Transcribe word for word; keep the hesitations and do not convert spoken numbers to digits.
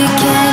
we can.